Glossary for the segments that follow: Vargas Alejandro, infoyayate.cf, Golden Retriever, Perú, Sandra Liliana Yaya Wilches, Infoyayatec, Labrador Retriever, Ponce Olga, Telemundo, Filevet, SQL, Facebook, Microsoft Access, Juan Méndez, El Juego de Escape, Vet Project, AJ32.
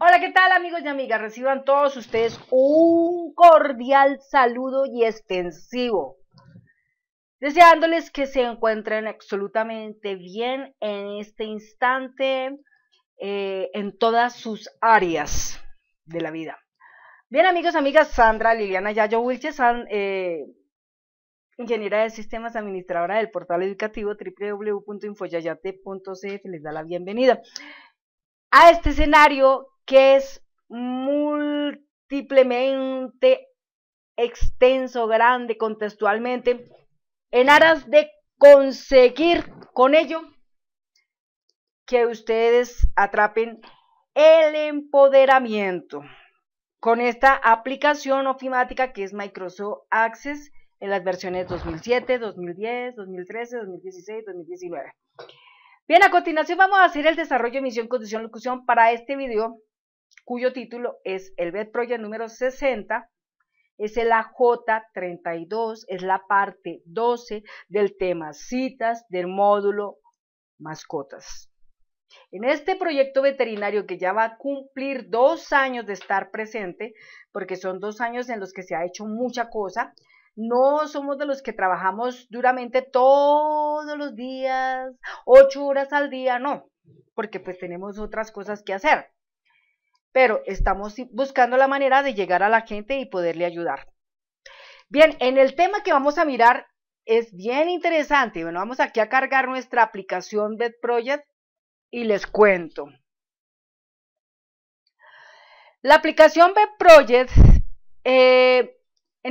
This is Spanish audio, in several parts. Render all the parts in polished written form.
Hola, ¿qué tal amigos y amigas? Reciban todos ustedes un cordial saludo y extensivo, deseándoles que se encuentren absolutamente bien en este instante, en todas sus áreas de la vida. Bien amigos, amigas, Sandra Liliana Yaya Wilches, ingeniera de sistemas, administradora del portal educativo www.infoyayate.cf, les da la bienvenida a este escenario que es múltiplemente extenso, grande, contextualmente, en aras de conseguir con ello que ustedes atrapen el empoderamiento con esta aplicación ofimática que es Microsoft Access en las versiones 2007, 2010, 2013, 2016, 2019. Bien, a continuación vamos a hacer el desarrollo, emisión, conducción, locución para este video, cuyo título es el Vet Project número 60, es el AJ32, es la parte 12 del tema citas del módulo mascotas. En este proyecto veterinario que ya va a cumplir 2 años de estar presente, porque son 2 años en los que se ha hecho mucha cosa, no somos de los que trabajamos duramente todos los días, 8 horas al día, no, porque pues tenemos otras cosas que hacer. Pero estamos buscando la manera de llegar a la gente y poderle ayudar. Bien, en el tema que vamos a mirar es bien interesante. Bueno, vamos aquí a cargar nuestra aplicación Vet Project y les cuento. La aplicación Vet Project en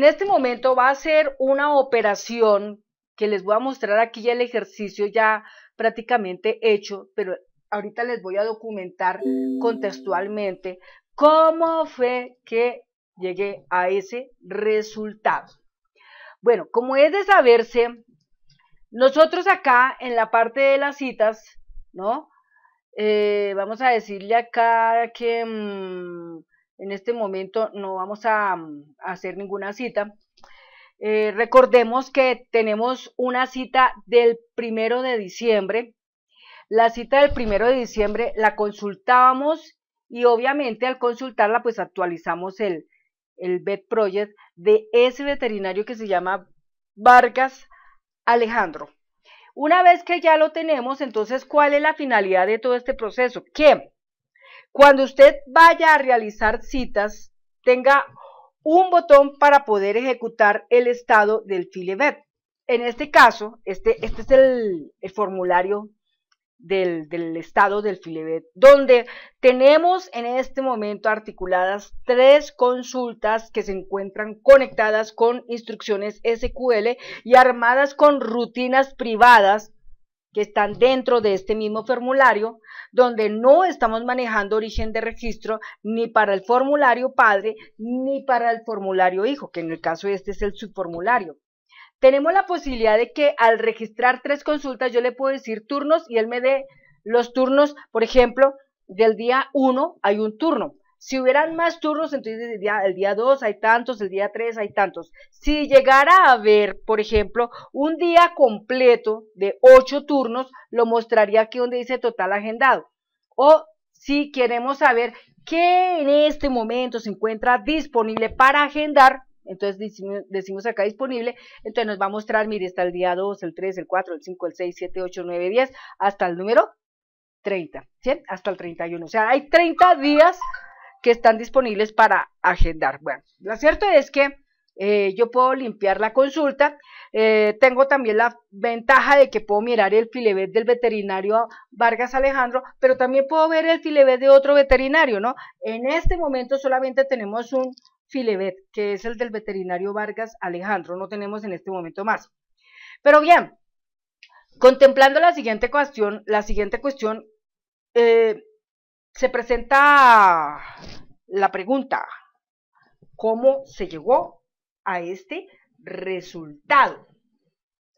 este momento va a ser una operación que les voy a mostrar aquí el ejercicio ya prácticamente hecho, pero ahorita les voy a documentar contextualmente cómo fue que llegué a ese resultado. Bueno, como es de saberse, nosotros acá en la parte de las citas, ¿no? Vamos a decirle acá que... en este momento no vamos a hacer ninguna cita. Recordemos que tenemos una cita del 1 de diciembre. La cita del 1 de diciembre la consultábamos y obviamente al consultarla pues actualizamos el Vet Project de ese veterinario que se llama Vargas Alejandro. Una vez que ya lo tenemos, entonces, ¿cuál es la finalidad de todo este proceso? ¿Qué? Cuando usted vaya a realizar citas, tenga un botón para poder ejecutar el estado del filevet. En este caso, este es el formulario del estado del filevet, donde tenemos en este momento articuladas 3 consultas que se encuentran conectadas con instrucciones SQL y armadas con rutinas privadas que están dentro de este mismo formulario, donde no estamos manejando origen de registro ni para el formulario padre ni para el formulario hijo, que en el caso este es el subformulario. Tenemos la posibilidad de que al registrar 3 consultas yo le puedo decir turnos y él me dé los turnos. Por ejemplo, del día 1 hay un turno. Si hubieran más turnos, entonces el día 2 hay tantos, el día 3 hay tantos. Si llegara a haber, por ejemplo, un día completo de 8 turnos, lo mostraría aquí donde dice total agendado. O si queremos saber qué en este momento se encuentra disponible para agendar, entonces decimos acá disponible, entonces nos va a mostrar, mire, está el día 2, el 3, el 4, el 5, el 6, 7, 8, 9, 10, hasta el número 30, ¿sí? Hasta el 31. O sea, hay 30 días que están disponibles para agendar. Bueno, lo cierto es que yo puedo limpiar la consulta. Tengo también la ventaja de que puedo mirar el filevet del veterinario Vargas Alejandro, pero también puedo ver el filevet de otro veterinario, ¿no? En este momento solamente tenemos un filevet, que es el del veterinario Vargas Alejandro. No tenemos en este momento más. Pero bien, contemplando la siguiente cuestión, se presenta la pregunta, ¿cómo se llegó a este resultado?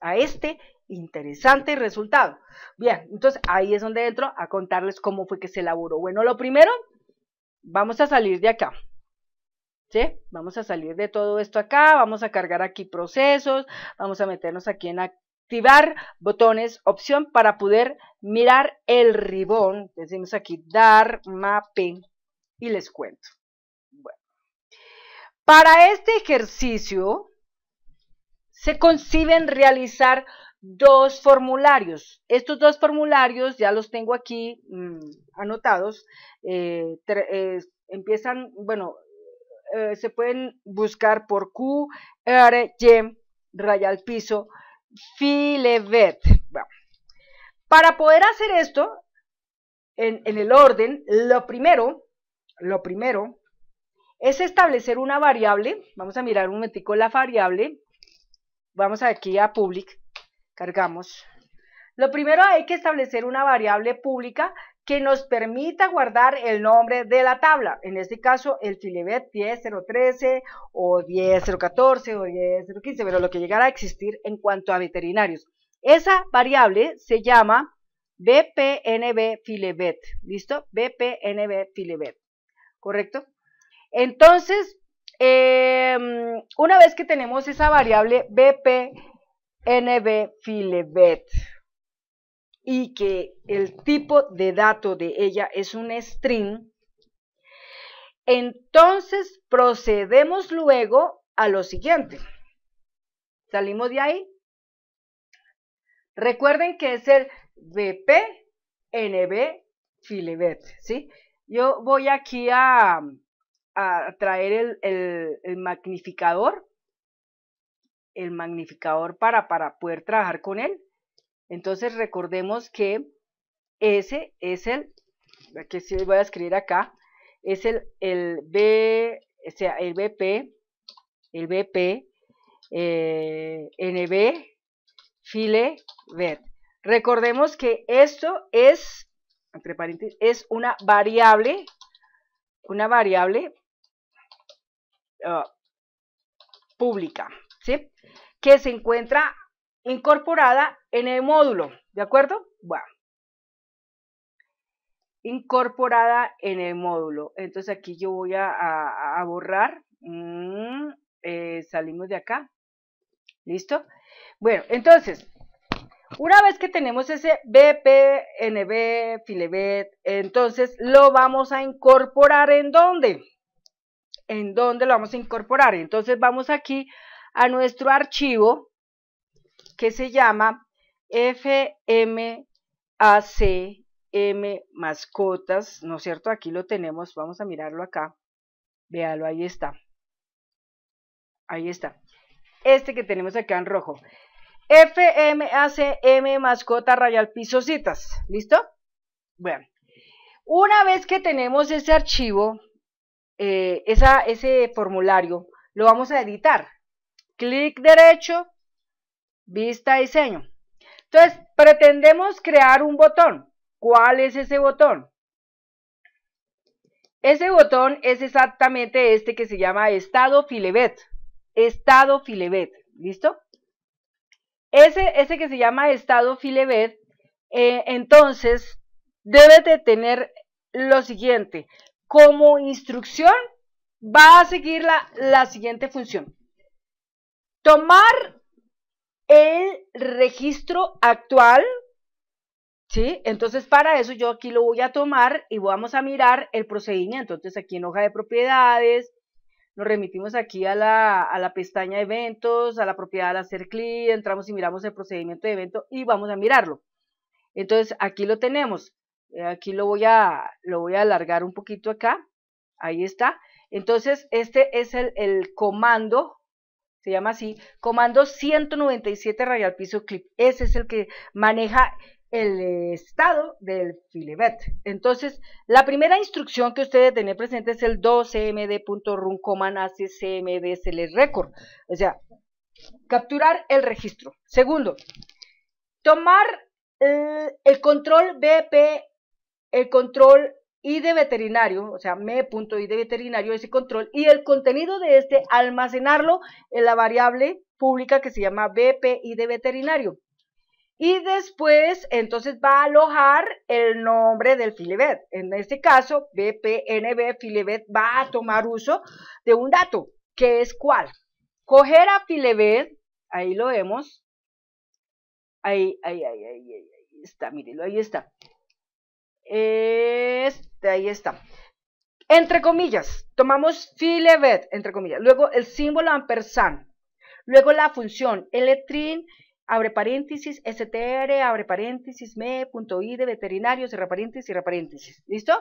A este interesante resultado. Bien, entonces ahí es donde entro a contarles cómo fue que se elaboró. Bueno, lo primero, vamos a salir de acá, ¿sí? Vamos a salir de todo esto acá, vamos a cargar aquí procesos, vamos a meternos aquí en activar botones, opción para poder mirar el ribón. Decimos aquí dar mape, y les cuento. Bueno, para este ejercicio se conciben realizar dos formularios. Estos dos formularios ya los tengo aquí anotados. Empiezan, bueno, se pueden buscar por Q, R, Y, raya al piso, Filevet. Bueno, para poder hacer esto, en el orden, lo primero es establecer una variable. Vamos a mirar un momentico la variable. Vamos aquí a public, cargamos. Lo primero hay que establecer una variable pública que nos permita guardar el nombre de la tabla. En este caso, el Filevet 10013 o 10014 o 10015, pero lo que llegara a existir en cuanto a veterinarios. Esa variable se llama BPNB Filevet. ¿Listo? BPNB Filevet. ¿Correcto? Entonces, una vez que tenemos esa variable BPNB Filevet y que el tipo de dato de ella es un string, entonces procedemos luego a lo siguiente. Salimos de ahí. Recuerden que es el BPNB Filevet, ¿sí? Yo voy aquí a traer el magnificador, para poder trabajar con él. Entonces recordemos que ese es el, que sí voy a escribir acá, es el BPNB Filevet. Recordemos que esto es, entre paréntesis, es una variable pública, ¿sí? Que se encuentra incorporada en el módulo, ¿de acuerdo? Bueno, incorporada en el módulo. Entonces aquí yo voy a borrar, salimos de acá, ¿listo? Bueno, entonces, una vez que tenemos ese BPNB Filevet, entonces lo vamos a incorporar ¿en dónde? ¿En dónde lo vamos a incorporar? Entonces vamos aquí a nuestro archivo que se llama fmacm mascotas, ¿no es cierto? Aquí lo tenemos, vamos a mirarlo acá, véalo, ahí está, este que tenemos acá en rojo, fmacm mascota rayal piso citas, ¿listo? Bueno, una vez que tenemos ese archivo, ese formulario, lo vamos a editar, clic derecho, vista diseño. Entonces, pretendemos crear un botón. ¿Cuál es ese botón? Ese botón es exactamente este que se llama estado Filevet. Estado Filevet, ¿listo? Ese que se llama estado Filevet, entonces, debe de tener lo siguiente. Como instrucción, va a seguir la siguiente función. Tomar el registro actual, ¿sí? Entonces para eso yo aquí lo voy a tomar y vamos a mirar el procedimiento. Entonces aquí en hoja de propiedades, nos remitimos aquí a la pestaña de eventos, a la propiedad al hacer clic, entramos y miramos el procedimiento de evento y vamos a mirarlo. Entonces aquí lo tenemos, aquí lo voy a alargar un poquito acá, ahí está. Entonces este es el comando, se llama así, comando 197 radial piso clip. Ese es el que maneja el estado del Filevet. Entonces, la primera instrucción que ustedes deben tener presente es el 2cmd.run.accmd.select_record. O sea, capturar el registro. Segundo, tomar el control BP, el control ID de veterinario, o sea, me.id de veterinario, ese control, y el contenido de este, almacenarlo en la variable pública que se llama bpid de veterinario. Y después, entonces, va a alojar el nombre del Filevet. En este caso, bpnb Filevet va a tomar uso de un dato, que es ¿cuál? Coger a Filevet, ahí lo vemos, ahí está, mírenlo, ahí está. Ahí está. entre comillas, tomamos fileVet, entre comillas, luego el símbolo ampersand, luego la función ltrin, abre paréntesis, str, abre paréntesis, me.id, veterinario, cierra paréntesis, ¿listo?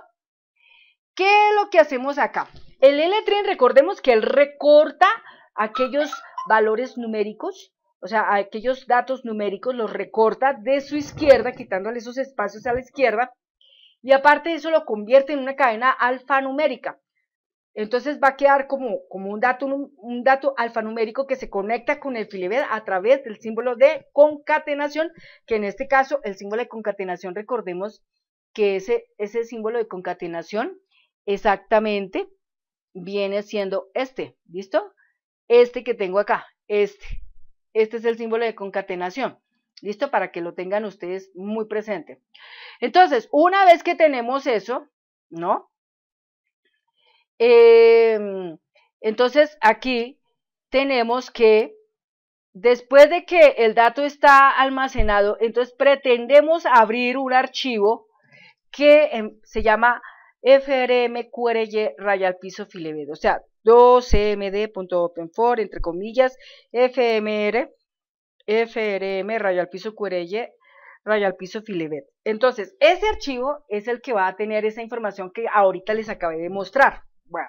¿Qué es lo que hacemos acá? El ltrin, recordemos que él recorta aquellos valores numéricos, o sea, aquellos datos numéricos los recorta de su izquierda, quitándole esos espacios a la izquierda, y aparte de eso lo convierte en una cadena alfanumérica. Entonces va a quedar como un dato alfanumérico que se conecta con el fileVet a través del símbolo de concatenación, que en este caso el símbolo de concatenación, recordemos que ese símbolo de concatenación exactamente viene siendo este, ¿listo? Este que tengo acá, este es el símbolo de concatenación. ¿Listo? Para que lo tengan ustedes muy presente. Entonces, una vez que tenemos eso, ¿no? Entonces, aquí tenemos que, después de que el dato está almacenado, entonces pretendemos abrir un archivo que se llama frmqrj_fileVet, o sea, 2cmd.openfor, entre comillas, frm_qrj_fileVet. Entonces, ese archivo es el que va a tener esa información que ahorita les acabé de mostrar. Bueno,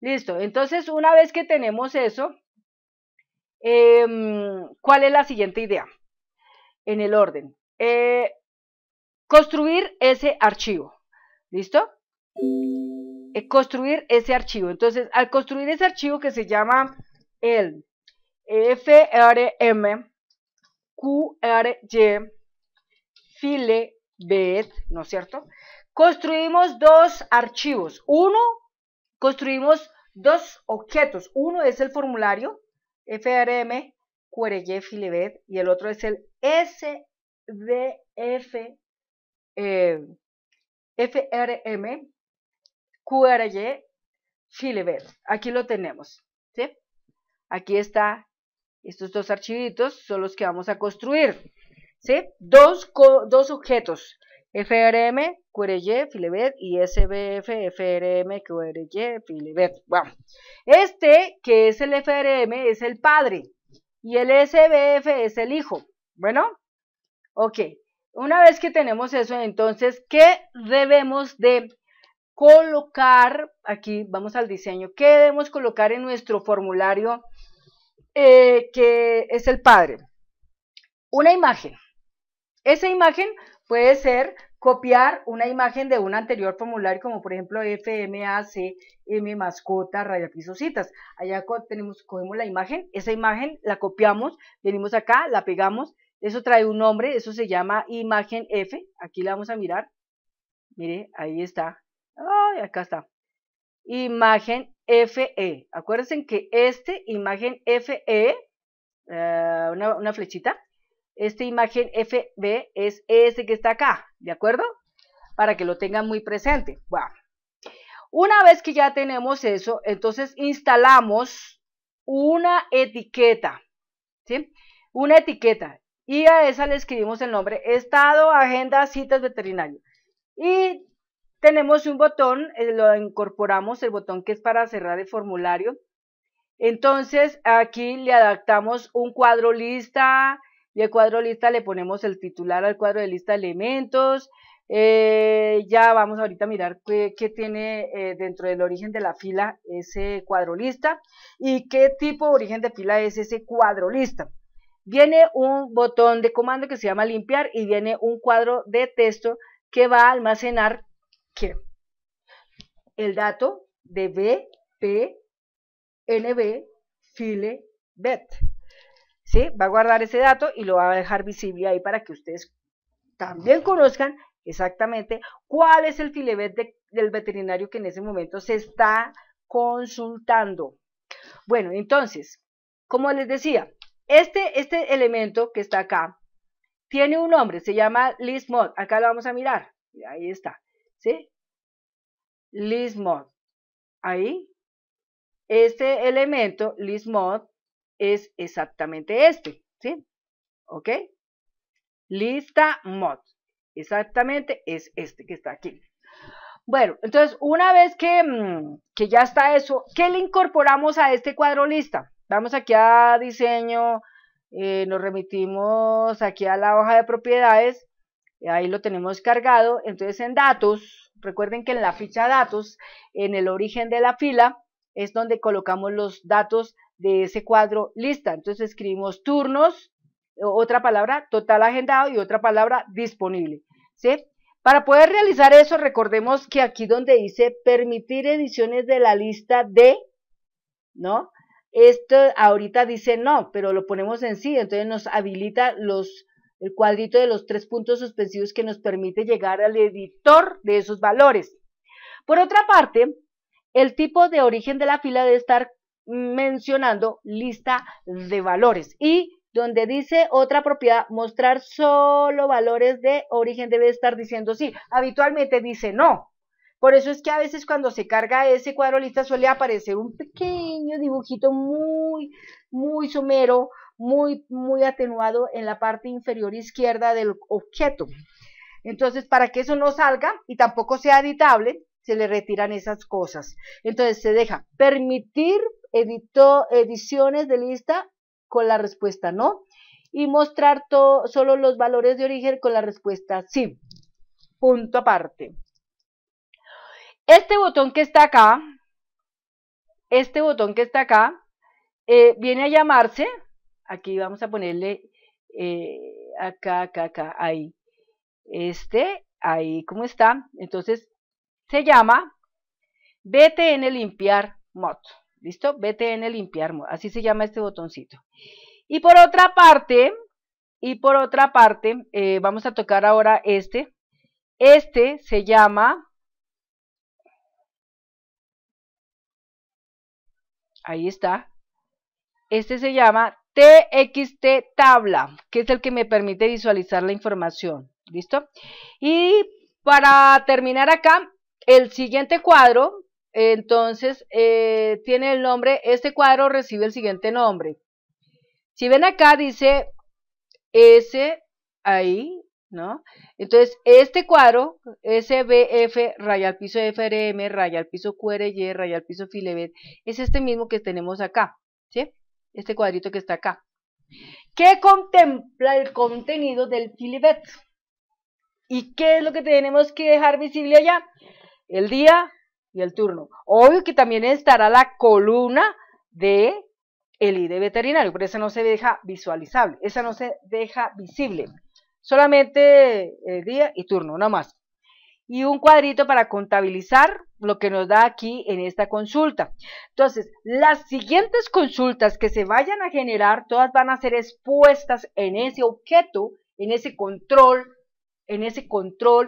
listo. Entonces, una vez que tenemos eso, ¿cuál es la siguiente idea? En el orden. Construir ese archivo. ¿Listo? Construir ese archivo. Entonces, al construir ese archivo que se llama el frmqrj_fileVet, ¿no es cierto? Construimos dos archivos. Uno, construimos dos objetos. Uno es el formulario frmqrj_fileVet y el otro es el frmqrj_fileVet. Aquí lo tenemos, ¿sí? Aquí está. Estos dos archivitos son los que vamos a construir, ¿sí? Dos objetos, frmqrj_fileVet y sbf_frmqrj_fileVet. Bueno, este que es el frm es el padre y el sbf es el hijo. Bueno, ok. Una vez que tenemos eso, entonces, ¿qué debemos de colocar? Aquí vamos al diseño. ¿Qué debemos colocar en nuestro formulario? Que es el padre, una imagen. Esa imagen puede ser copiar una imagen de un anterior formulario, como por ejemplo FMACM mascota _ citas. Allá cogemos la imagen, esa imagen la copiamos, venimos acá, la pegamos, eso trae un nombre, eso se llama imagen F. Aquí la vamos a mirar, mire, ahí está. Ay, acá está, imagen FE. Acuérdense que imagen FE, una flechita, imagen FB es este que está acá, ¿de acuerdo? Para que lo tengan muy presente. Wow. Una vez que ya tenemos eso, entonces instalamos una etiqueta, ¿sí? Una etiqueta, y a esa le escribimos el nombre, estado, agenda, citas, veterinario. Y tenemos un botón, lo incorporamos, el botón que es para cerrar el formulario. Entonces, aquí le adaptamos un cuadro lista, y al cuadro lista le ponemos el titular al cuadro de lista de elementos. Ya vamos ahorita a mirar qué tiene dentro del origen de la fila ese cuadro lista, y qué tipo de origen de fila es ese cuadro lista. Viene un botón de comando que se llama limpiar, y viene un cuadro de texto que va a almacenar el dato de BPNB fileVet, ¿sí? Va a guardar ese dato y lo va a dejar visible ahí para que ustedes también conozcan exactamente cuál es el fileVet del veterinario que en ese momento se está consultando. Bueno, entonces, como les decía, este elemento que está acá tiene un nombre, se llama listMod. Acá lo vamos a mirar, ahí está, ¿sí? ListMod. Ahí, este elemento ListMod es exactamente este, ¿sí? ¿Ok? ListaMod, exactamente es este que está aquí. Bueno, entonces una vez que ya está eso, ¿qué le incorporamos a este cuadro lista? Vamos aquí a diseño, nos remitimos aquí a la hoja de propiedades, ahí lo tenemos cargado. Entonces en datos, recuerden que en la ficha datos, en el origen de la fila, es donde colocamos los datos de ese cuadro lista. Entonces escribimos turnos, otra palabra total agendado y otra palabra disponible, ¿sí? Para poder realizar eso, recordemos que aquí donde dice permitir ediciones de la lista de, ¿no? Esto ahorita dice no, pero lo ponemos en sí, entonces nos habilita el cuadrito de los 3 puntos suspensivos que nos permite llegar al editor de esos valores. Por otra parte, el tipo de origen de la fila debe estar mencionando lista de valores, y donde dice otra propiedad, mostrar solo valores de origen, debe estar diciendo sí. Habitualmente dice no. Por eso es que a veces cuando se carga ese cuadro lista suele aparecer un pequeño dibujito muy somero, muy atenuado en la parte inferior izquierda del objeto. Entonces, para que eso no salga y tampoco sea editable, se le retiran esas cosas. Entonces, se deja permitir ediciones de lista con la respuesta no, y mostrar solo los valores de origen con la respuesta sí. Punto aparte. Este botón que está acá, viene a llamarse, aquí vamos a ponerle acá, ahí, ahí, ¿cómo está? Entonces, se llama BTN limpiar mod. ¿Listo? BTN limpiar mod. Así se llama este botoncito. Y por otra parte, vamos a tocar ahora este. Este se llama, ahí está, este se llama TXT tabla, que es el que me permite visualizar la información. ¿Listo? Y para terminar acá, el siguiente cuadro, entonces, tiene el nombre, este cuadro recibe el siguiente nombre. Si ven acá dice S, ahí, ¿no? Entonces, este cuadro, SBF, raya al piso FRM, raya al piso QRY, raya al piso Filebet, es este mismo que tenemos acá, ¿sí? Este cuadrito que está acá. ¿Qué contempla el contenido del Filebet? ¿Y qué es lo que tenemos que dejar visible allá? El día y el turno. Obvio que también estará la columna de el ID veterinario, pero esa no se deja visualizable, esa no se deja visible, solamente el día y turno, no más. Y un cuadrito para contabilizar lo que nos da aquí en esta consulta. Entonces, las siguientes consultas que se vayan a generar, todas van a ser expuestas en ese objeto, en ese control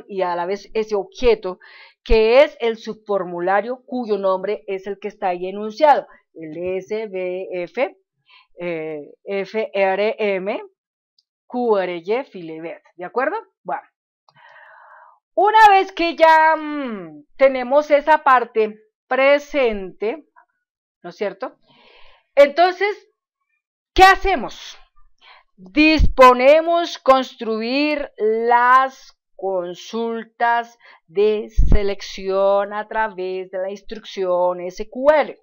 y a la vez ese objeto, que es el subformulario cuyo nombre es el que está ahí enunciado, el SBF, FRM, QRY, Filebet, ¿de acuerdo? Bueno, una vez que ya tenemos esa parte presente, ¿no es cierto? Entonces, ¿qué hacemos? Disponemos construir las consultas de selección a través de la instrucción SQL.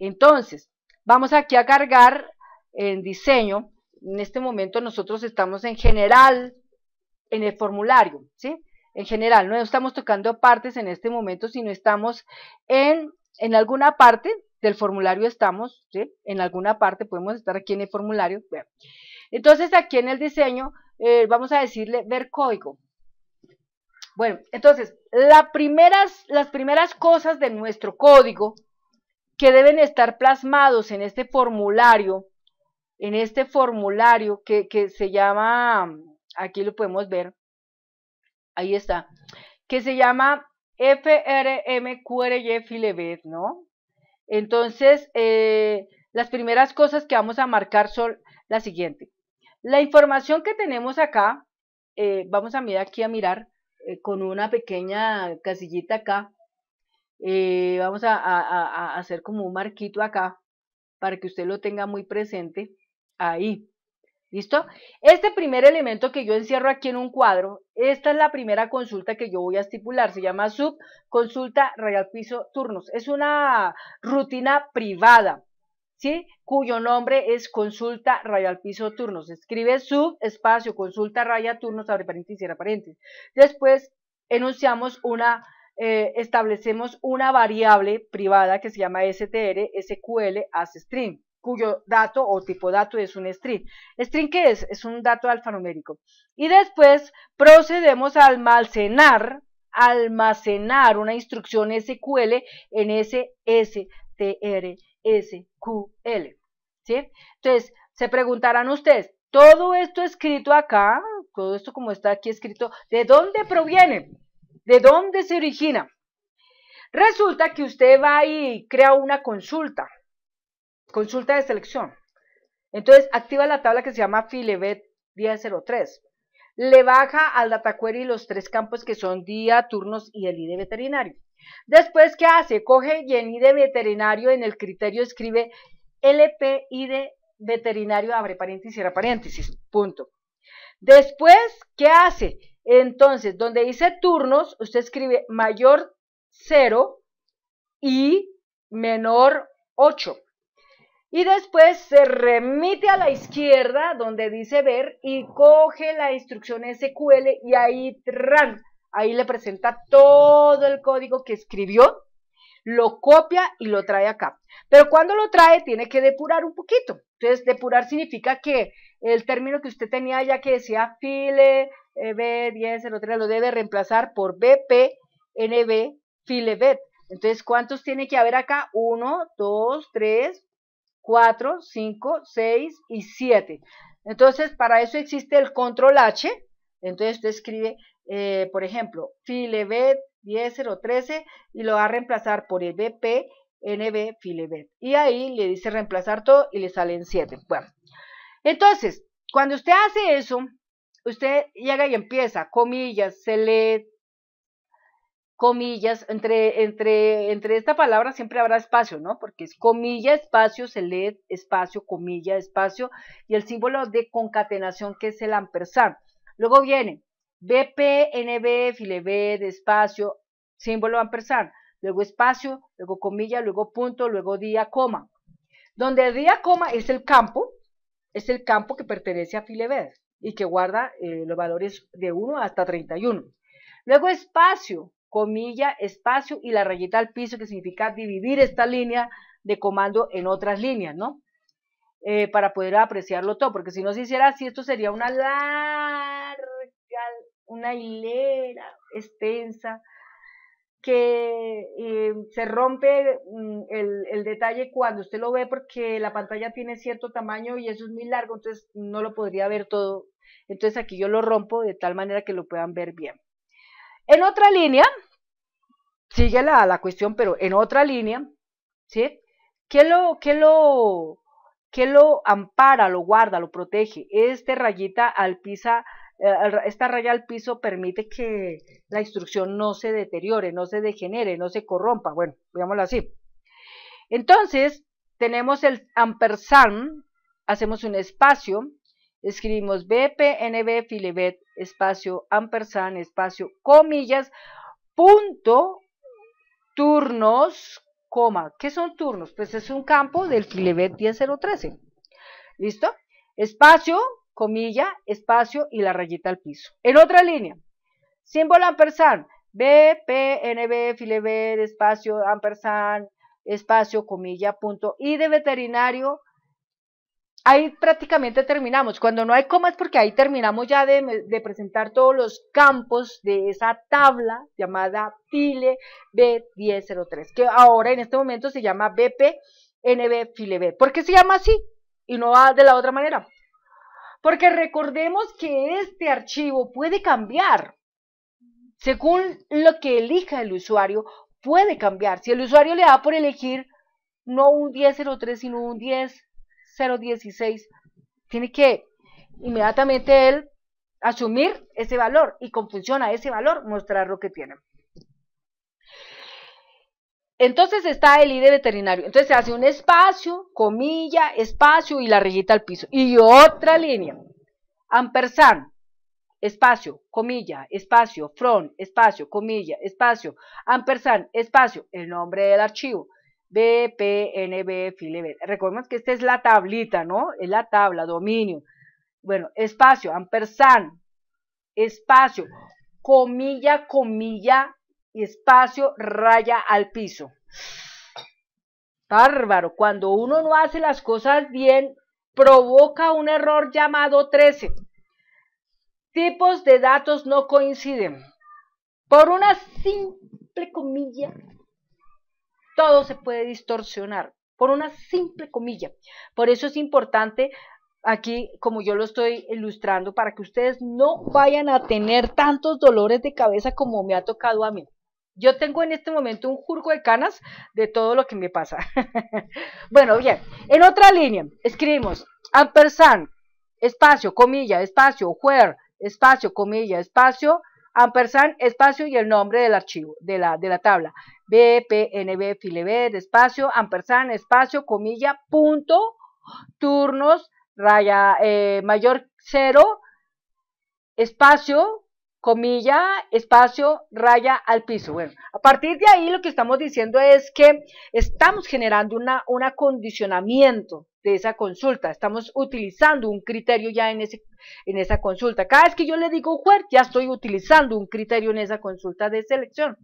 Entonces, vamos aquí a cargar en diseño. En este momento nosotros estamos en general en el formulario, ¿sí? En general, no estamos tocando partes en este momento, sino estamos en alguna parte del formulario estamos, ¿sí? En alguna parte podemos estar aquí en el formulario. Entonces, aquí en el diseño vamos a decirle ver código. Bueno, entonces, las primeras cosas de nuestro código que deben estar plasmados en este formulario, que se llama, aquí lo podemos ver, ahí está, que se llama FRMQRY Filebet, ¿no? Entonces, las primeras cosas que vamos a marcar son las siguientes. La información que tenemos acá, vamos a mirar aquí con una pequeña casillita acá, vamos a hacer como un marquito acá, para que usted lo tenga muy presente, ahí. ¿Listo? Este primer elemento que yo encierro aquí en un cuadro, esta es la primera consulta que yo voy a estipular, se llama subconsulta radial piso turnos. Es una rutina privada, ¿sí? Cuyo nombre es consulta radial piso turnos. Escribe sub espacio consulta raya turnos, abre paréntesis, cierra paréntesis. Después enunciamos una establecemos una variable privada que se llama str sql as string, cuyo dato o tipo dato es un string. ¿String qué es? Es un dato alfanumérico. Y después procedemos a almacenar una instrucción SQL en ese str sql, ¿sí? Entonces, se preguntarán ustedes, todo esto escrito acá, todo esto como está aquí escrito, ¿de dónde proviene? ¿De dónde se origina? Resulta que usted va y crea una consulta, consulta de selección. Entonces, activa la tabla que se llama Filevet 1003. Le baja al data query los tres campos que son día, turnos y el ID veterinario. Después, ¿qué hace? Coge y en ID veterinario, en el criterio escribe LP ID veterinario, abre paréntesis, cierra paréntesis, punto. Después, ¿qué hace? Entonces, donde dice turnos, usted escribe mayor 0 y menor 8. Y después se remite a la izquierda donde dice ver y coge la instrucción SQL y ahí ¡tran! Ahí le presenta todo el código que escribió, lo copia y lo trae acá. Pero cuando lo trae tiene que depurar un poquito. Entonces depurar significa que el término que usted tenía ya que decía FILEVET1003 lo debe reemplazar por BPNB FILEVET. Entonces, ¿cuántos tiene que haber acá? 1, 2, 3, 4, 5, 6 y 7. Entonces, para eso existe el control H. Entonces, usted escribe, por ejemplo, FILEVET 10013 y lo va a reemplazar por el BPNB FILEVET. Y ahí le dice reemplazar todo y le salen 7. Bueno, entonces, cuando usted hace eso, usted llega y empieza, comillas, select, comillas, entre esta palabra siempre habrá espacio, ¿no? Porque es comilla, espacio, select, espacio, comilla, espacio, y el símbolo de concatenación que es el ampersand. Luego viene BPNB, filevet, espacio, símbolo ampersand, luego espacio, luego comilla, luego punto, luego día, coma. Donde día, coma es el campo que pertenece a filevet y que guarda los valores de 1 hasta 31. Luego espacio, comilla, espacio y la rayita al piso que significa dividir esta línea de comando en otras líneas, ¿no? Para poder apreciarlo todo, porque si no se hiciera así, esto sería una larga, una hilera extensa que se rompe el detalle cuando usted lo ve porque la pantalla tiene cierto tamaño y eso es muy largo, entonces no lo podría ver todo. Entonces aquí yo lo rompo de tal manera que lo puedan ver bien. En otra línea, sigue la cuestión, pero en otra línea, ¿sí? ¿Qué lo ampara, lo guarda, lo protege? Esta raya al piso permite que la instrucción no se deteriore, no se degenere, no se corrompa, bueno, veámoslo así. Entonces, tenemos el ampersand, hacemos un espacio, escribimos BPNB filevet, espacio, ampersand, espacio, comillas, punto, turnos, coma. ¿Qué son turnos? Pues es un campo del filevet 10013. ¿Listo? Espacio, comilla, espacio y la rayita al piso. En otra línea, símbolo ampersand, BPNB, filevet, espacio, ampersand, espacio, comilla, punto, y de veterinario. Ahí prácticamente terminamos. Cuando no hay comas, porque ahí terminamos ya de presentar todos los campos de esa tabla llamada filevet 1003, que ahora en este momento se llama BPNB filevet. ¿Por qué se llama así y no de la otra manera? Porque recordemos que este archivo puede cambiar según lo que elija el usuario, puede cambiar. Si el usuario le da por elegir no un 1003, sino un 10.016, tiene que inmediatamente él asumir ese valor y con función a ese valor mostrar lo que tiene. Entonces está el ID veterinario. Entonces se hace un espacio, comilla, espacio y la rayita al piso. Y otra línea. Ampersand, espacio, comilla, espacio, from, espacio, comilla, espacio, ampersand, espacio, el nombre del archivo. BPNB, file. Recordemos que esta es la tablita, ¿no? Es la tabla, dominio. Bueno, espacio, ampersand, espacio, comilla, comilla, espacio, raya al piso. Bárbaro, cuando uno no hace las cosas bien, provoca un error llamado 13. Tipos de datos no coinciden. Por una simple comilla, todo se puede distorsionar. Por una simple comilla. Por eso es importante, aquí, como yo lo estoy ilustrando, para que ustedes no vayan a tener tantos dolores de cabeza como me ha tocado a mí. Yo tengo en este momento un jurgo de canas de todo lo que me pasa. Bueno, bien, en otra línea escribimos ampersand, espacio, comilla, espacio, where, espacio, comilla, espacio, ampersand, espacio y el nombre del archivo, de la tabla. BPNB, filebet, espacio, ampersand, espacio, comilla, punto, turnos, raya mayor 0, espacio, comilla, espacio, raya al piso. Bueno, a partir de ahí lo que estamos diciendo es que estamos generando un acondicionamiento de esa consulta, estamos utilizando un criterio ya en esa consulta. Cada vez que yo le digo where, ya estoy utilizando un criterio en esa consulta de selección.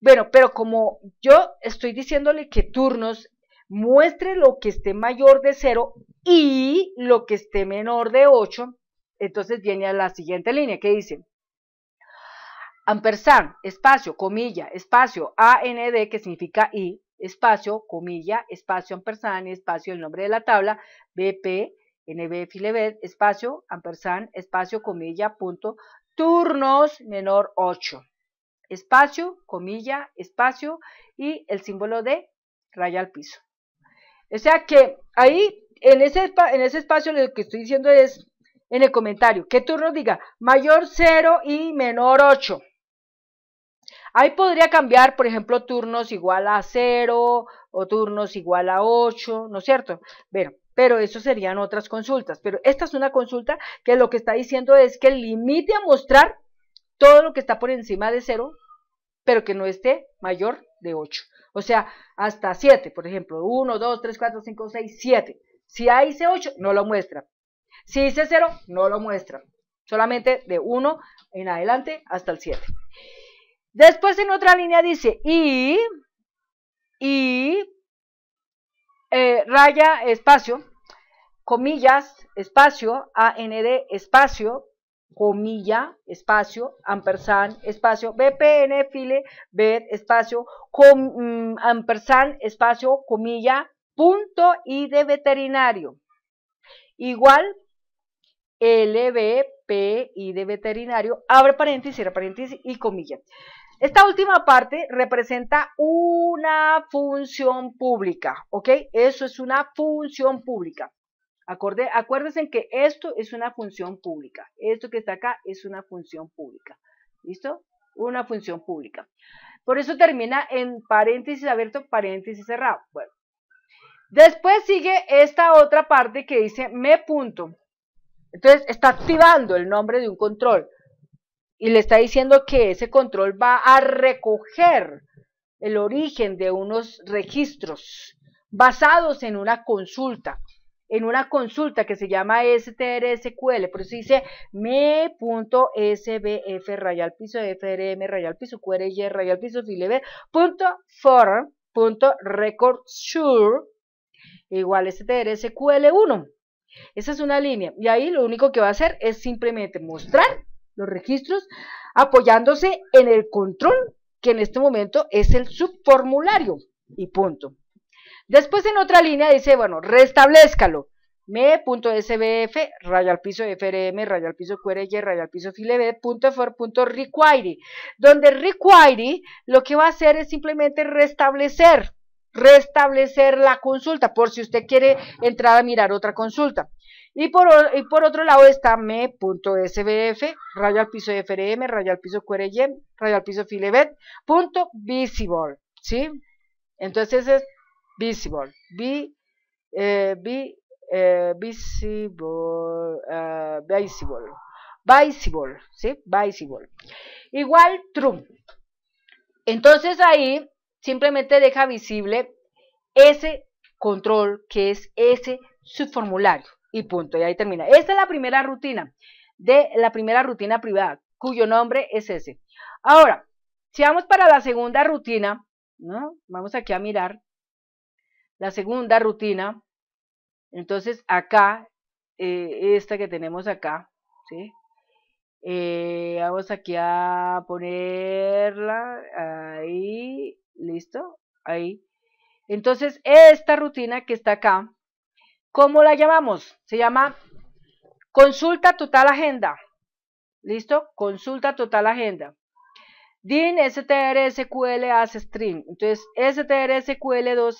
Bueno, pero como yo estoy diciéndole que turnos muestre lo que esté mayor de 0 y lo que esté menor de 8, entonces viene a la siguiente línea que dice ampersand, espacio, comilla, espacio, AND, que significa I, espacio, comilla, espacio, ampersand, espacio, el nombre de la tabla, BP, NB, filebet, espacio, ampersand, espacio, comilla, punto, turnos menor 8, espacio, comilla, espacio y el símbolo de raya al piso. O sea que ahí, en ese espacio, lo que estoy diciendo es en el comentario, ¿qué turno diga? Mayor 0 y menor 8. Ahí podría cambiar, por ejemplo, turnos igual a 0 o turnos igual a 8, ¿no es cierto? Bueno, pero eso serían otras consultas. Pero esta es una consulta que lo que está diciendo es que limite a mostrar todo lo que está por encima de 0, pero que no esté mayor de 8. O sea, hasta 7, por ejemplo, 1, 2, 3, 4, 5, 6, 7. Si ahí dice 8, no lo muestra. Si dice 0, no lo muestra. Solamente de 1 en adelante hasta el 7. Después en otra línea dice y raya, espacio, comillas, espacio, AND, espacio, comilla, espacio, ampersand, espacio, BPN, file, bet, espacio, ampersand, espacio, comilla, punto y de veterinario. Igual, LBP y de veterinario, abre paréntesis, cierra paréntesis y comilla. Esta última parte representa una función pública, ¿ok? Eso es una función pública. Acuérdense que esto es una función pública. Esto que está acá es una función pública. ¿Listo? Una función pública. Por eso termina en paréntesis abierto, paréntesis cerrado. Bueno. Después sigue esta otra parte que dice me punto. Entonces está activando el nombre de un control y le está diciendo que ese control va a recoger el origen de unos registros basados en una consulta. En una consulta que se llama SQL, por eso dice me.sbf rayal piso, frm rayal piso, qry rayal piso, filebet, punto form, punto record sure, igual SQL1. Esa es una línea, y ahí lo único que va a hacer es simplemente mostrar los registros apoyándose en el control, que en este momento es el subformulario, y punto. Después en otra línea dice, bueno, restablézcalo, me.sbf, raya al piso frm, raya al piso qry, raya al piso fileb, punto for, punto require, donde require lo que va a hacer es simplemente restablecer la consulta, por si usted quiere entrar a mirar otra consulta. Y por otro lado está me.sbf, raya al piso frm, raya al piso qry, raya al piso filebet, punto visible. ¿sí? Entonces es visible, visible, ¿sí? Visible. Igual true. Entonces ahí simplemente deja visible ese control que es ese subformulario y punto, y ahí termina. Esta es la primera rutina privada, cuyo nombre es ese. Ahora, si vamos para la segunda rutina, ¿no? Vamos aquí a mirar la segunda rutina. Entonces acá, esta que tenemos acá, ¿sí? Vamos aquí a ponerla ahí, listo, ahí. Entonces esta rutina que está acá, ¿cómo la llamamos? Se llama consulta total agenda, listo, consulta total agenda. DIN STR SQL as string, entonces STR SQL2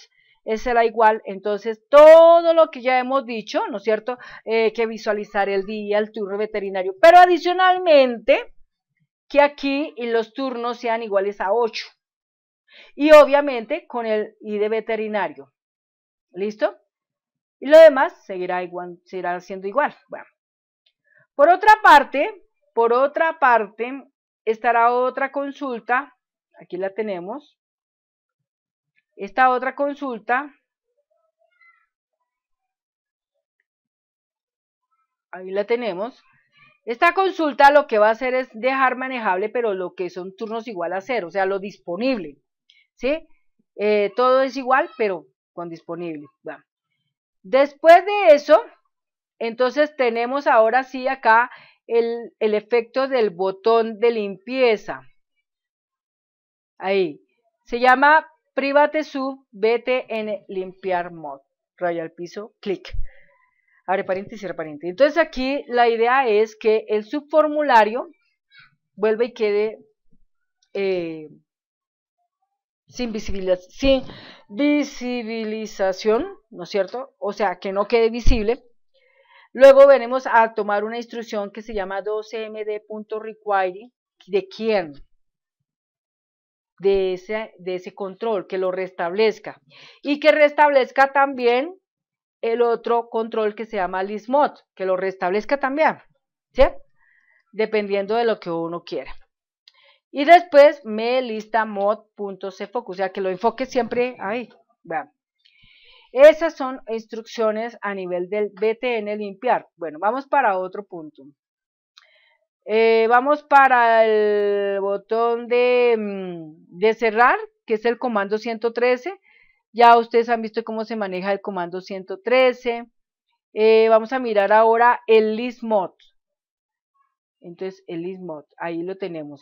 será igual, entonces todo lo que ya hemos dicho, ¿no es cierto? Que visualizar el día, el turno veterinario, pero adicionalmente que aquí los turnos sean iguales a 8 y obviamente con el ID veterinario, ¿listo? Y lo demás seguirá igual, seguirá siendo igual. Bueno, por otra parte estará otra consulta, aquí la tenemos. Esta otra consulta, ahí la tenemos. Esta consulta lo que va a hacer es dejar manejable, pero lo que son turnos igual a 0, o sea, lo disponible, ¿sí? Todo es igual, pero con disponible. Bueno. Después de eso, entonces tenemos ahora sí acá el efecto del botón de limpieza. Ahí, se llama private sub btn limpiar mod, raya al piso, clic, abre paréntesis, cierra paréntesis. Entonces aquí la idea es que el subformulario vuelva y quede sin visibilización, ¿no es cierto? O sea, que no quede visible. Luego venimos a tomar una instrucción que se llama 12md.require, ¿de quién? De ese control, que lo restablezca, y que restablezca también el otro control que se llama listmod, que lo restablezca también, ¿sí? Dependiendo de lo que uno quiera. Y después me lista mod.cfocus, o sea que lo enfoque siempre ahí. Vean. Esas son instrucciones a nivel del BTN limpiar. Bueno, vamos para otro punto. Vamos para el botón de cerrar, que es el comando 113. Ya ustedes han visto cómo se maneja el comando 113. Vamos a mirar ahora el list mod. Entonces, el list mod, ahí lo tenemos.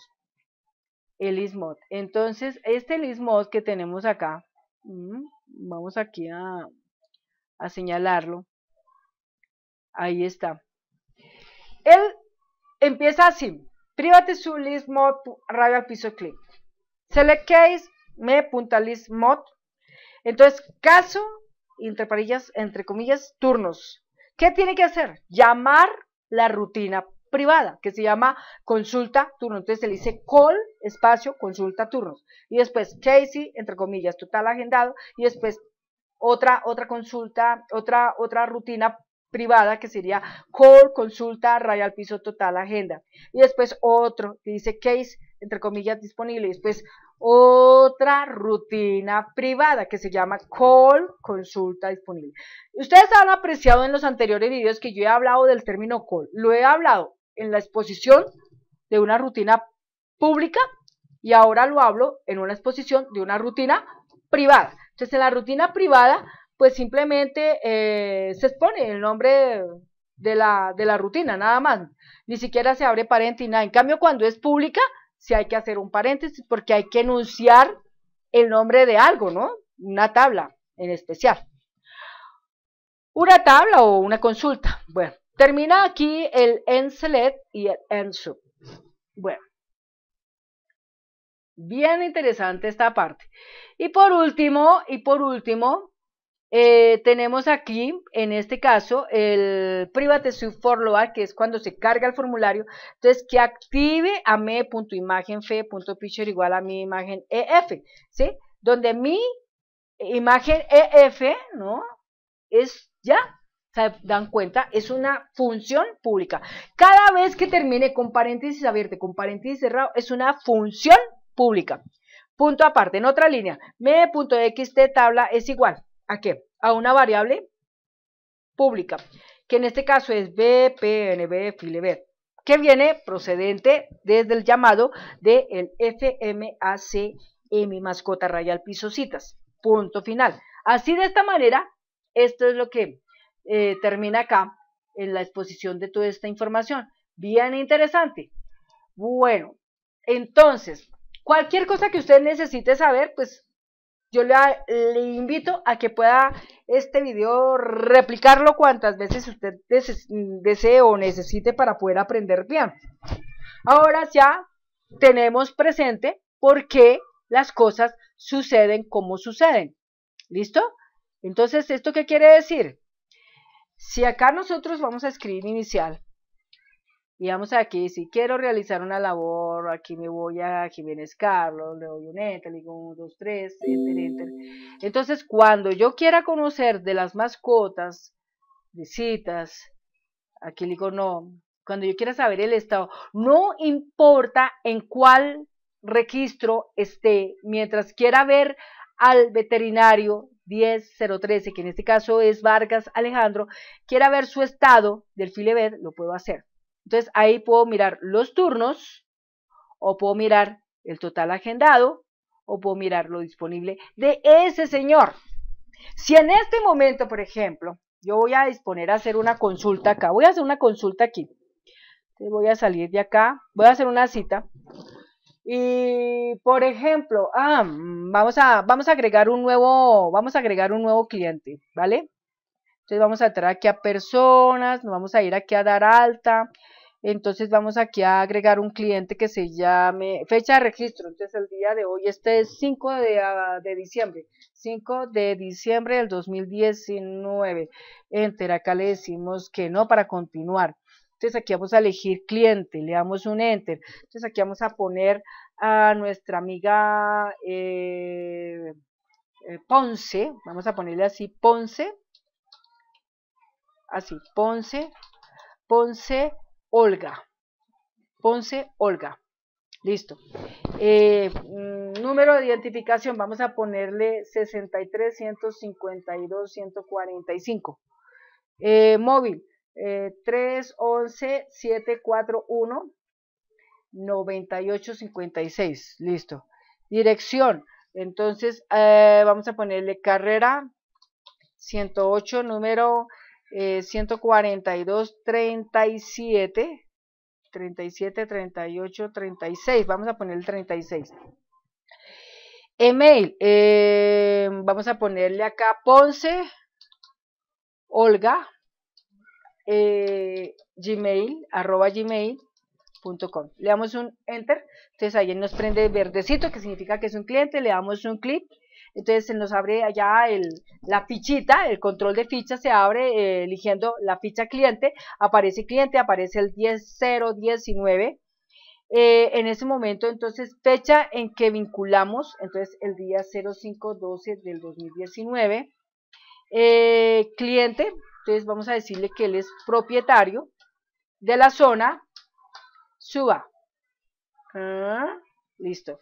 El list mod. Entonces, este list mod que tenemos acá, vamos aquí a señalarlo. Ahí está. El empieza así, private sub list mod, raya al piso, clic, select case, me.list mod, entonces caso, entre comillas, turnos. ¿Qué tiene que hacer? Llamar la rutina privada, que se llama consulta turno, entonces se le dice call, espacio, consulta turnos, y después case, entre comillas, total agendado, y después otra consulta, otra rutina privada que sería call, consulta, raya al piso, total agenda, y después otro que dice case, entre comillas, disponible, y después otra rutina privada que se llama call, consulta, disponible. Ustedes han apreciado en los anteriores videos que yo he hablado del término call, lo he hablado en la exposición de una rutina pública y ahora lo hablo en una exposición de una rutina privada. Entonces en la rutina privada pues simplemente se expone el nombre de la rutina, nada más. Ni siquiera se abre paréntesis, nada. En cambio, cuando es pública, sí hay que hacer un paréntesis porque hay que enunciar el nombre de algo, ¿no? Una tabla en especial. Una tabla o una consulta. Bueno, termina aquí el end select y el end sub. Bueno. Bien interesante esta parte. Y por último... tenemos aquí, en este caso, el private sub for load, que es cuando se carga el formulario. Entonces, que active a me.imagenfe.picture igual a mi imagen EF, ¿sí? donde mi imagen EF, ¿no? Es ya, se dan cuenta, es una función pública. Cada vez que termine con paréntesis abierto, con paréntesis cerrado, es una función pública. Punto aparte, en otra línea, me.xt tabla es igual, ¿a qué? A una variable pública, que en este caso es bpnb_filebet, que viene procedente desde el llamado del fmacm mascota raya al piso citas, punto final. Así de esta manera, esto es lo que termina acá en la exposición de toda esta información. Bien interesante. Bueno, entonces, cualquier cosa que usted necesite saber, pues yo le invito a que pueda este video replicarlo cuantas veces usted desee o necesite para poder aprender bien. Ahora ya tenemos presente por qué las cosas suceden como suceden. ¿Listo? Entonces, ¿esto qué quiere decir? Si acá nosotros vamos a escribir inicial, y vamos aquí, si quiero realizar una labor, aquí me voy a, aquí vienes Carlos, le doy un enter, le digo 1, 2, 3, enter, enter. Entonces, cuando yo quiera conocer de las mascotas, de citas, aquí le digo no, cuando yo quiera saber el estado, no importa en cuál registro esté, mientras quiera ver al veterinario 10013, que en este caso es Vargas Alejandro, quiera ver su estado del filebet, lo puedo hacer. Entonces, ahí puedo mirar los turnos, o puedo mirar el total agendado, o puedo mirar lo disponible de ese señor. Si en este momento, por ejemplo, yo voy a disponer a hacer una consulta acá, voy a hacer una consulta aquí, entonces voy a salir de acá, voy a hacer una cita, y por ejemplo, vamos a agregar un nuevo cliente, ¿vale? Entonces vamos a entrar aquí a personas, nos vamos a ir aquí a dar alta, entonces vamos aquí a agregar un cliente que se llame, fecha de registro, entonces el día de hoy, este es 5 de diciembre del 2019, enter, acá le decimos que no para continuar, entonces aquí vamos a elegir cliente, le damos un enter, entonces aquí vamos a poner a nuestra amiga Ponce, vamos a ponerle así Ponce, así, Ponce Olga, listo, número de identificación, vamos a ponerle 63-152-145, móvil, 311-741-9856, listo, dirección, entonces, vamos a ponerle carrera, 108, número, 142-37-38-36, vamos a poner el 36, email, vamos a ponerle acá Ponce Olga gmail, @gmail.com, le damos un enter, entonces ahí nos prende verdecito que significa que es un cliente, le damos un clic. Entonces se nos abre allá la fichita, el control de fichas se abre eligiendo la ficha cliente, aparece el 10.019. En ese momento, entonces, fecha en que vinculamos, entonces el día 05/12 del 2019. Cliente, entonces vamos a decirle que él es propietario de la zona, suba. Listo.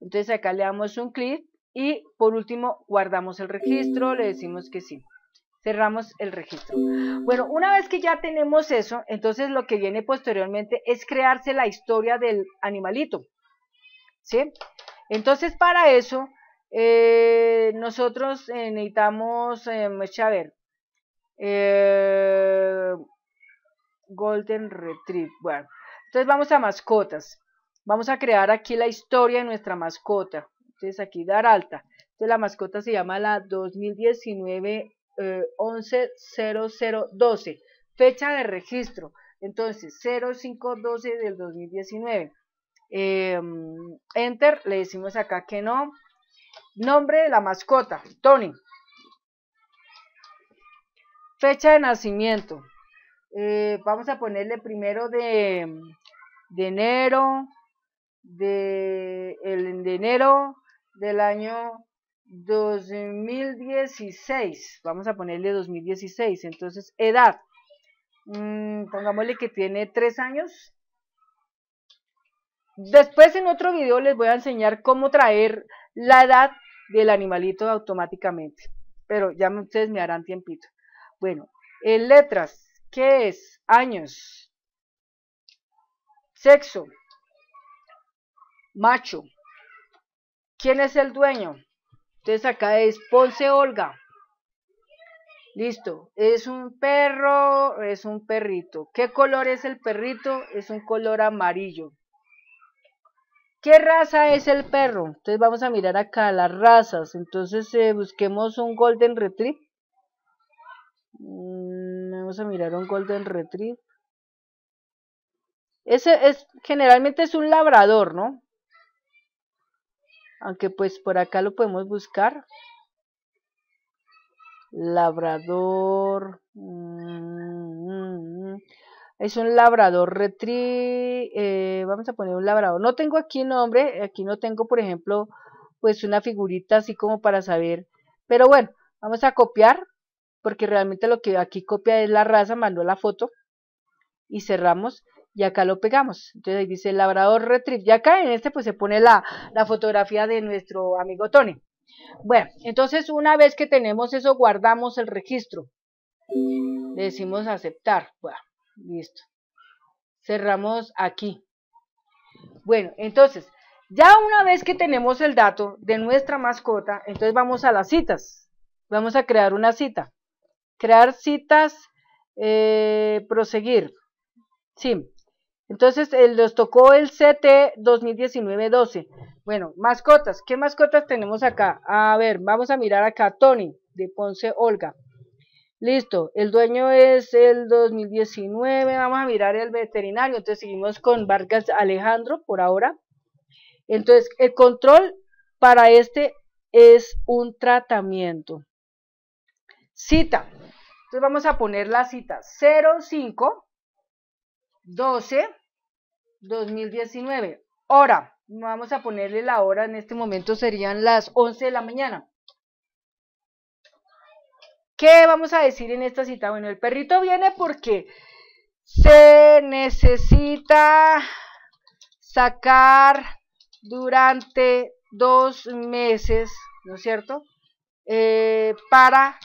Entonces acá le damos un clic. Y por último, guardamos el registro, le decimos que sí. Cerramos el registro. Bueno, una vez que ya tenemos eso, entonces lo que viene posteriormente es crearse la historia del animalito. ¿Sí? Entonces, para eso, nosotros necesitamos, a ver, Golden Retriever. Bueno, entonces vamos a mascotas. Vamos a crear aquí la historia de nuestra mascota. Entonces aquí dar alta, entonces la mascota se llama la 2019-11-0012, fecha de registro, entonces 05/12 del 2019, enter, le decimos acá que no, nombre de la mascota, Tony, fecha de nacimiento, vamos a ponerle primero de enero, del año 2016, vamos a ponerle 2016, entonces edad, pongámosle que tiene 3 años. Después en otro video les voy a enseñar cómo traer la edad del animalito automáticamente, pero ya ustedes me harán tiempito. Bueno, en letras, ¿qué es? Años, sexo, macho, ¿quién es el dueño? Entonces acá es Ponce Olga, listo, es un perro, es un perrito. ¿Qué color es el perrito? Es un color amarillo. ¿Qué raza es el perro? Entonces vamos a mirar acá las razas, entonces busquemos un Golden Retriever, vamos a mirar un Golden Retriever, ese es, generalmente es un labrador, ¿no? Aunque pues por acá lo podemos buscar. Labrador. Es un labrador retriever. Vamos a poner un labrador. No tengo aquí nombre. Aquí no tengo, por ejemplo, pues una figurita así como para saber. Pero bueno, vamos a copiar. Porque realmente lo que aquí copia es la raza. Mandó la foto. Y cerramos. Y acá lo pegamos, entonces ahí dice Labrador Retriever, y acá en este pues se pone la fotografía de nuestro amigo Tony. Bueno, entonces una vez que tenemos eso, guardamos el registro, le decimos aceptar, bueno, listo, cerramos aquí. Bueno, entonces, ya una vez que tenemos el dato de nuestra mascota, entonces vamos a las citas, vamos a crear una cita, crear citas, proseguir, sí. Entonces, les tocó el CT 2019-12. Bueno, mascotas. ¿Qué mascotas tenemos acá? A ver, vamos a mirar acá. Tony, de Ponce Olga. Listo. El dueño es el 2019. Vamos a mirar el veterinario. Entonces, seguimos con Vargas Alejandro por ahora. Entonces, el control para este es un tratamiento. Cita. Entonces, vamos a poner la cita 05/12/2019, hora, vamos a ponerle la hora, en este momento serían las 11 de la mañana. ¿Qué vamos a decir en esta cita? Bueno, el perrito viene porque se necesita sacar durante 2 meses, ¿no es cierto? Para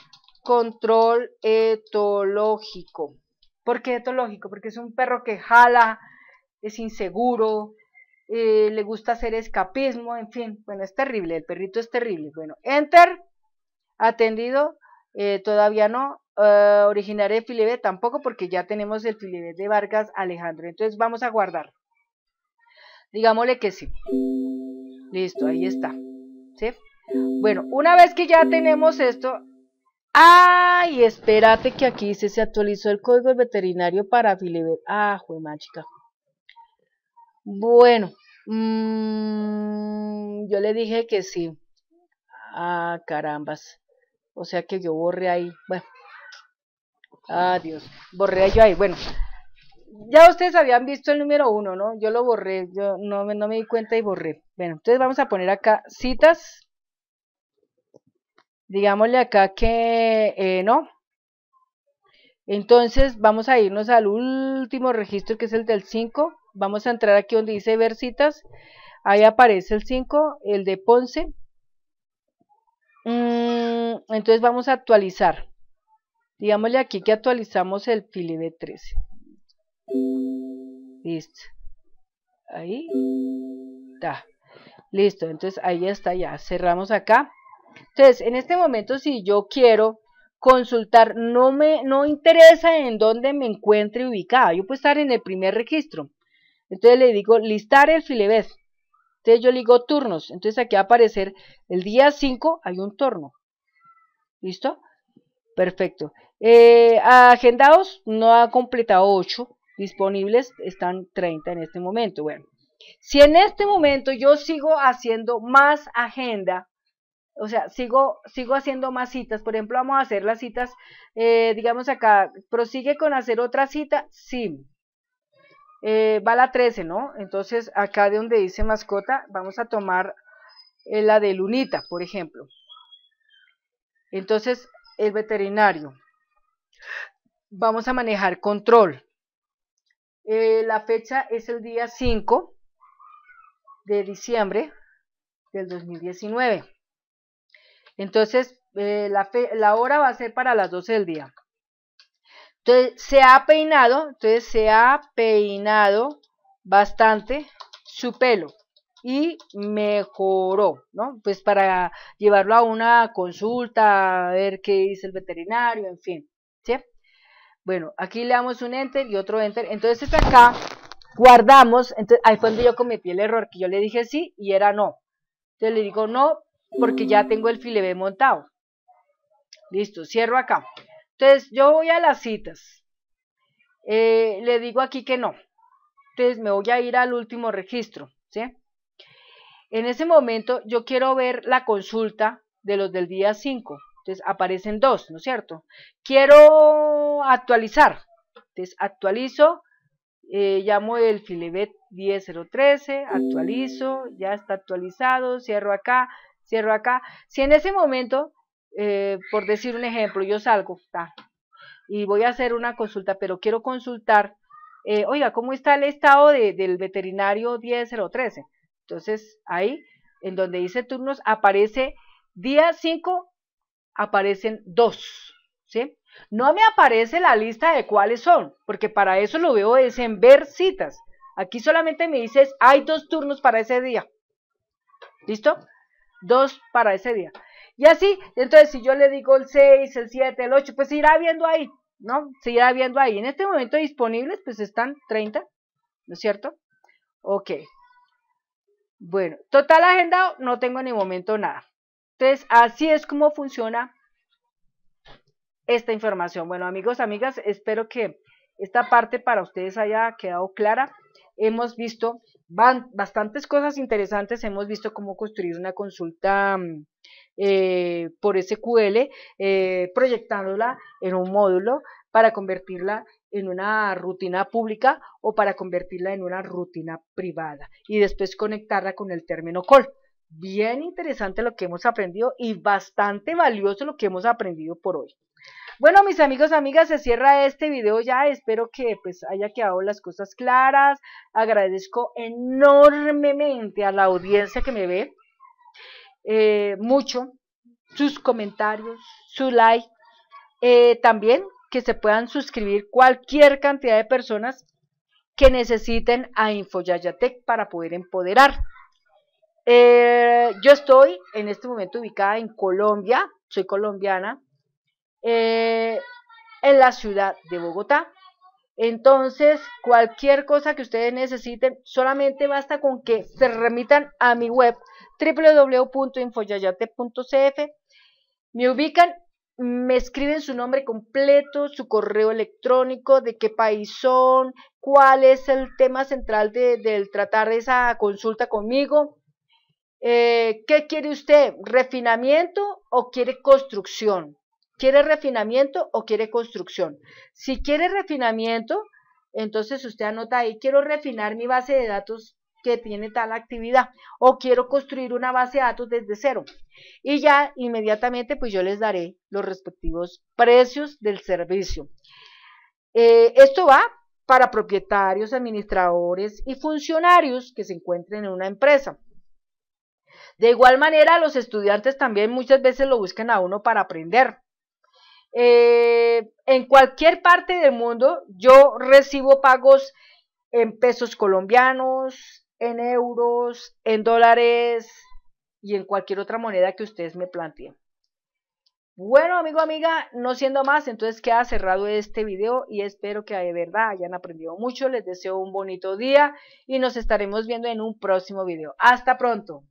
control etológico. ¿Por qué etológico? Porque es un perro que jala, es inseguro, le gusta hacer escapismo, en fin, bueno, es terrible, el perrito es terrible. Bueno, enter, atendido, todavía no, originario de Filibet tampoco, porque ya tenemos el Filibet de Vargas Alejandro, entonces vamos a guardar, digámosle que sí, listo, ahí está, ¿sí? Bueno, una vez que ya tenemos esto, ¡ay! Espérate que aquí dice, se actualizó el código veterinario para Filibet. ¡Ah, juema chica! Bueno, yo le dije que sí. ¡Ah, carambas! O sea que yo borré ahí. Bueno. ¡Adiós! Borré yo ahí. Bueno, ya ustedes habían visto el número 1, ¿no? Yo lo borré. Yo no me di cuenta y borré. Bueno, entonces vamos a poner acá citas. Digámosle acá que no. Entonces vamos a irnos al último registro que es el del 5. Vamos a entrar aquí donde dice ver citas. Ahí aparece el 5, el de Ponce. Entonces vamos a actualizar. Digámosle aquí que actualizamos el Filibet 13. Listo. Ahí. Está. Listo. Entonces ahí está ya. Cerramos acá. Entonces, en este momento, si yo quiero consultar, no interesa en dónde me encuentre ubicada. Yo puedo estar en el primer registro. Entonces, le digo listar el Filibet. Entonces, yo le digo turnos. Entonces, aquí va a aparecer el día 5, hay un turno. ¿Listo? Perfecto. Agendados, no ha completado 8. Disponibles, están 30 en este momento. Bueno, si en este momento yo sigo haciendo más agenda, o sea, sigo haciendo más citas. Por ejemplo, vamos a hacer las citas, digamos acá, prosigue con hacer otra cita, sí. Va la 13, ¿no? Entonces, acá de donde dice mascota, vamos a tomar es la de Lunita, por ejemplo. Entonces, el veterinario. Vamos a manejar control. La fecha es el día 5 de diciembre del 2019. Entonces, la hora va a ser para las 12 del día. Entonces, se ha peinado bastante su pelo y mejoró, ¿no? Pues para llevarlo a una consulta, a ver qué dice el veterinario, en fin, ¿sí? Bueno, aquí le damos un enter y otro enter. Entonces acá guardamos. Entonces ahí fue donde yo cometí el error, que yo le dije sí y era no. Entonces le digo no porque ya tengo el filebé montado. Listo, cierro acá. Entonces yo voy a las citas. Le digo aquí que no. Entonces me voy a ir al último registro, ¿sí? En ese momento yo quiero ver la consulta de los del día 5. Entonces aparecen dos, ¿no es cierto? Quiero actualizar. Entonces actualizo, llamo el filebet 10013, actualizo, ya está actualizado, cierro acá, cierro acá. Si en ese momento, por decir un ejemplo, yo salgo y voy a hacer una consulta, pero quiero consultar, oiga, ¿cómo está el estado del veterinario 10013? Entonces ahí, en donde dice turnos, aparece día 5, aparecen dos, ¿sí? No me aparece la lista de cuáles son, porque para eso lo veo es en ver citas. Aquí solamente me dices, hay dos turnos para ese día. ¿Listo? Dos para ese día. Y así, entonces si yo le digo el 6, el 7, el 8, pues se irá viendo ahí, ¿no? Se irá viendo ahí. En este momento disponibles, pues están 30, ¿no es cierto? Ok. Bueno, total agendado, no tengo en el momento nada. Entonces, así es como funciona esta información. Bueno, amigos, amigas, espero que esta parte para ustedes haya quedado clara. Hemos visto bastantes cosas interesantes. Hemos visto cómo construir una consulta por SQL, proyectándola en un módulo para convertirla en una rutina pública o para convertirla en una rutina privada y después conectarla con el término call. Bien interesante lo que hemos aprendido y bastante valioso lo que hemos aprendido por hoy. Bueno, mis amigos, amigas, se cierra este video ya. Espero que pues haya quedado las cosas claras. Agradezco enormemente a la audiencia que me ve. Mucho sus comentarios, su like. También que se puedan suscribir cualquier cantidad de personas que necesiten a Infoyayatec para poder empoderar. Yo estoy en este momento ubicada en Colombia, soy colombiana, en la ciudad de Bogotá. Entonces, cualquier cosa que ustedes necesiten, solamente basta con que se remitan a mi web www.infoyayate.cf, me ubican, me escriben su nombre completo, su correo electrónico, de qué país son, cuál es el tema central del tratar esa consulta conmigo. ¿Qué quiere usted? ¿Refinamiento o quiere construcción? ¿Quiere refinamiento o quiere construcción? Si quiere refinamiento, entonces usted anota ahí, quiero refinar mi base de datos que tiene tal actividad, o quiero construir una base de datos desde cero. Y ya inmediatamente pues yo les daré los respectivos precios del servicio. Esto va para propietarios, administradores y funcionarios que se encuentren en una empresa. De igual manera, los estudiantes también muchas veces lo buscan a uno para aprender. En cualquier parte del mundo yo recibo pagos en pesos colombianos, en euros, en dólares y en cualquier otra moneda que ustedes me planteen. Bueno, amigo, amiga, no siendo más, entonces queda cerrado este video y espero que de verdad hayan aprendido mucho. Les deseo un bonito día y nos estaremos viendo en un próximo video. Hasta pronto.